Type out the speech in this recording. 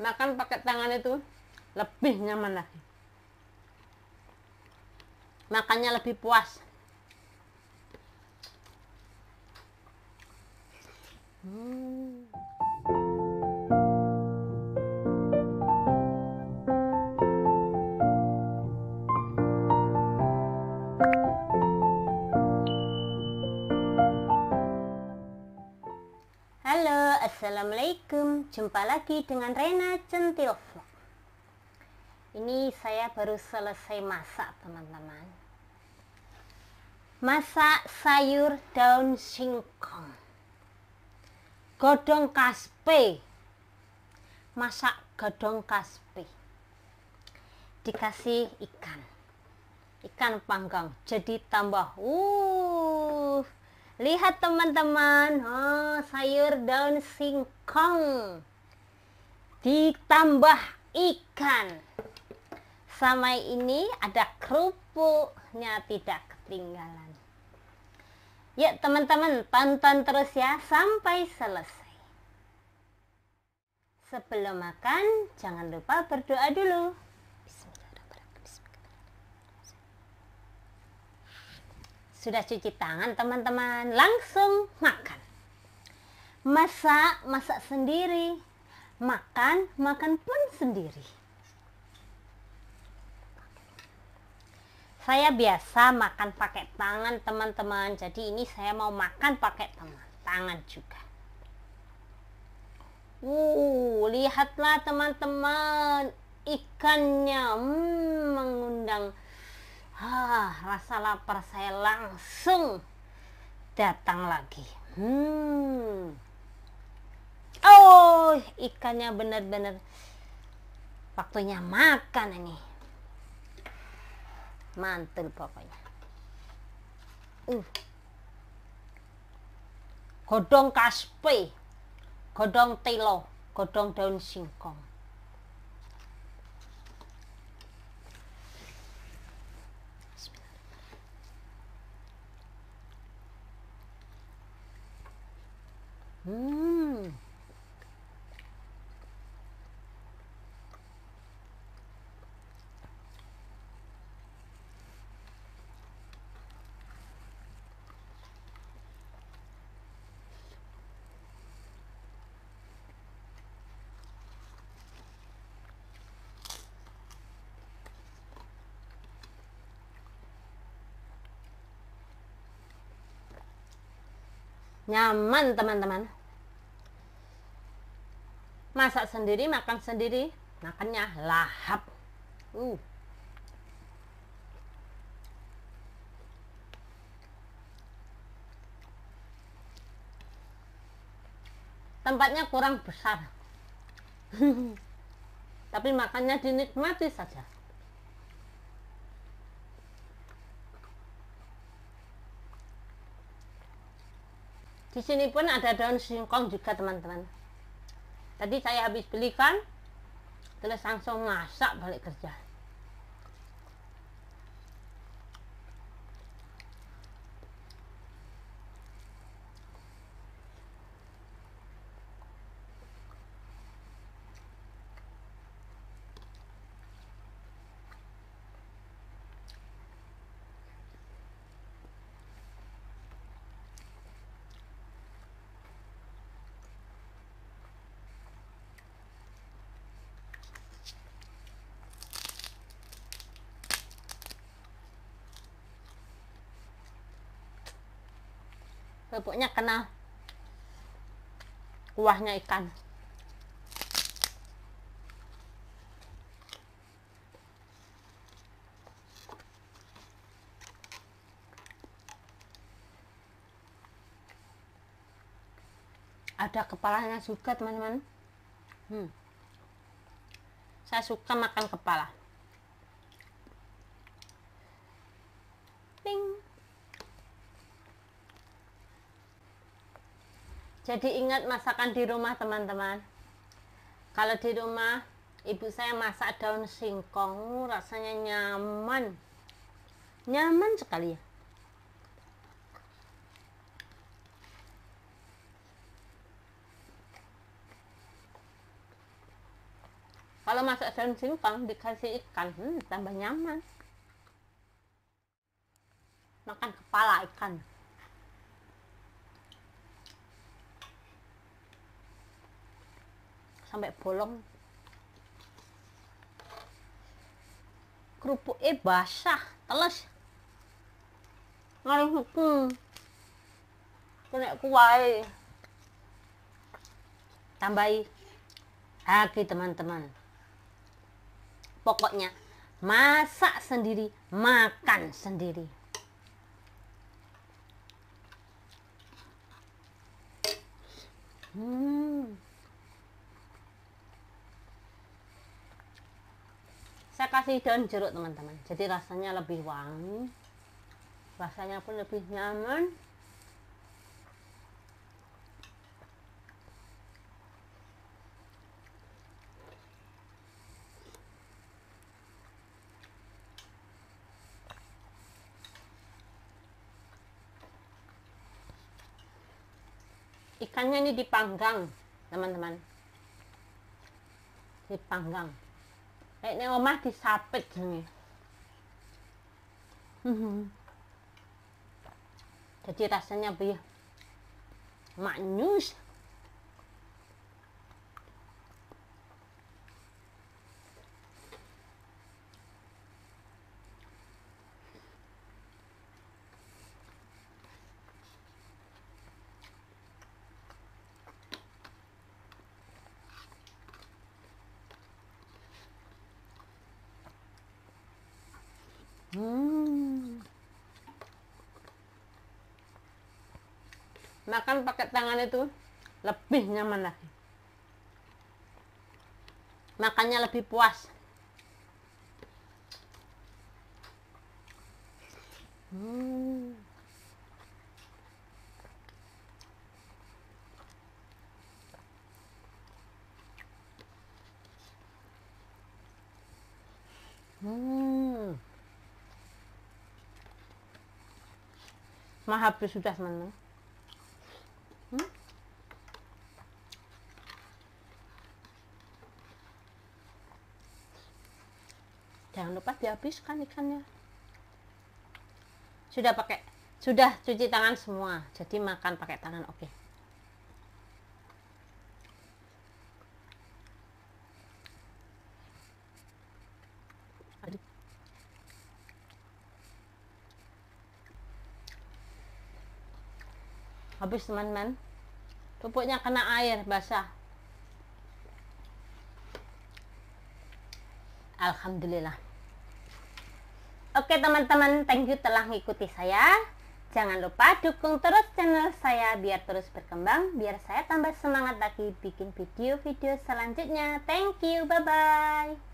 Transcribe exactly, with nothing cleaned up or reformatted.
makan pakai tangan itu lebih nyaman lagi, makannya lebih puas. Hmm. Halo, assalamualaikum. Jumpa lagi dengan Rena Centil Vlog. Ini saya baru selesai masak, teman-teman. Masak sayur daun singkong, godong kaspe. Masak godong kaspe dikasih ikan, ikan panggang, jadi tambah uh lihat teman-teman, oh, sayur daun singkong ditambah ikan. Sama ini ada kerupuknya, tidak ketinggalan. Ya teman-teman, tonton terus ya sampai selesai. Sebelum makan, jangan lupa berdoa dulu. Sudah cuci tangan teman-teman, langsung makan. Masak, masak sendiri. Makan, makan pun sendiri. Saya biasa makan pakai tangan teman-teman, jadi ini saya mau makan pakai tangan, tangan juga. Uh, lihatlah teman-teman ikannya, hmm, mengundang. Ah, rasa lapar saya langsung datang lagi. Hmm. Oh, ikannya benar-benar waktunya makan ini. Mantul pokoknya. Uh. Godong kaspe, godong telo, godong daun singkong. Hmm. Nyaman teman-teman, masak sendiri, makan sendiri, makannya lahap. uh. Tempatnya kurang besar tapi makannya dinikmati saja. Di sini pun ada daun singkong juga teman-teman. Tadi saya habis belikan, terus langsung masak balik kerja. Kerupuknya kena kuahnya ikan. Ada kepalanya juga teman-teman. hmm. Saya suka makan kepala. Ping. Jadi ingat masakan di rumah teman-teman. Kalau di rumah ibu saya masak daun singkong, rasanya nyaman, nyaman sekali ya. Kalau masak daun simpang dikasih ikan, hmm, tambah nyaman. Makan kepala ikan. Sampai bolong. Kerupuknya basah, teles. Ngarep hukum. Kena kuai. Tambahi haki teman-teman. Pokoknya masak sendiri, makan sendiri. Hmm. Saya kasih daun jeruk teman-teman, jadi rasanya lebih wangi, rasanya pun lebih nyaman. Ikannya ini dipanggang, teman-teman. Dipanggang. Kayak ini omah disapit nih. Hmm. Jadi rasanya lebih manis. Hmm. Makan pakai tangan itu lebih nyaman lagi. Makannya lebih puas. Hmm. Hmm. Habis sudah teman-teman. Hmm? Jangan lupa dihabiskan ikannya. Sudah pakai, sudah cuci tangan semua. Jadi makan pakai tangan, oke. Okay. Habis teman-teman, kerupuknya kena air basah. Alhamdulillah. Oke teman-teman, thank you telah mengikuti saya. Jangan lupa dukung terus channel saya biar terus berkembang, biar saya tambah semangat lagi bikin video-video selanjutnya. Thank you, bye-bye.